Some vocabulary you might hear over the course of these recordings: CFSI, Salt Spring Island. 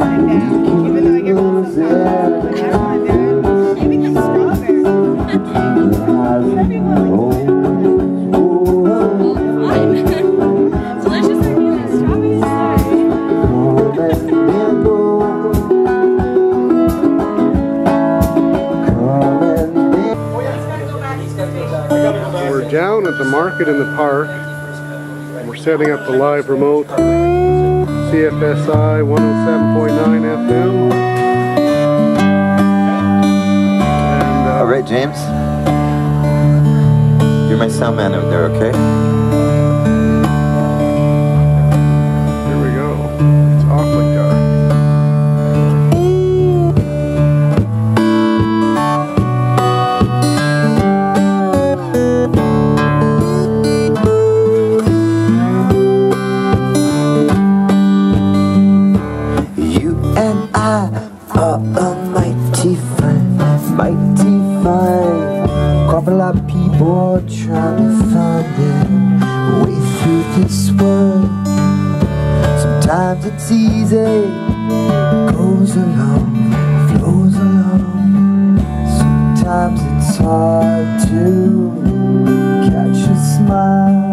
slime down, even though I get really so fat. Like, I don't want to do it. Give me the strawberry. Some people like this. Down at the market in the park, and we're setting up the live remote CFSI 107.9 FM. And, alright, James. You're my sound man over there, okay? Here we go. It's awfully couple of people trying to find their way through this world. Sometimes it's easy, it goes along, flows along. Sometimes it's hard to catch a smile.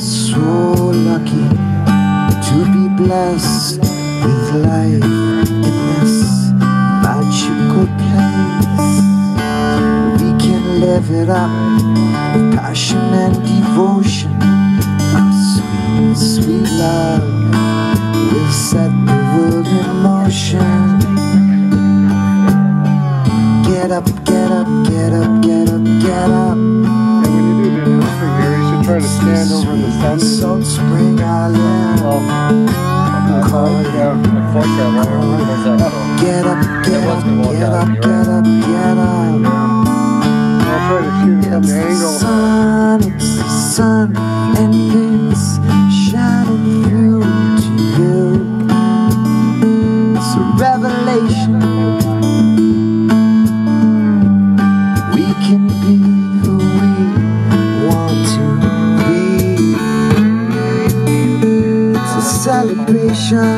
So lucky to be blessed with life in this magical place. We can live it up with passion and devotion. Our sweet, sweet love will set the world in motion. Get up, get up, get up, get up, get up. Try to stand over in the sun. Spring Island. Well, get up, get up, get up, get up, get up. I'll try to shoot it from the angle. It's the sun, and it's shining through to you. It's a revelation. We can be. Celebration.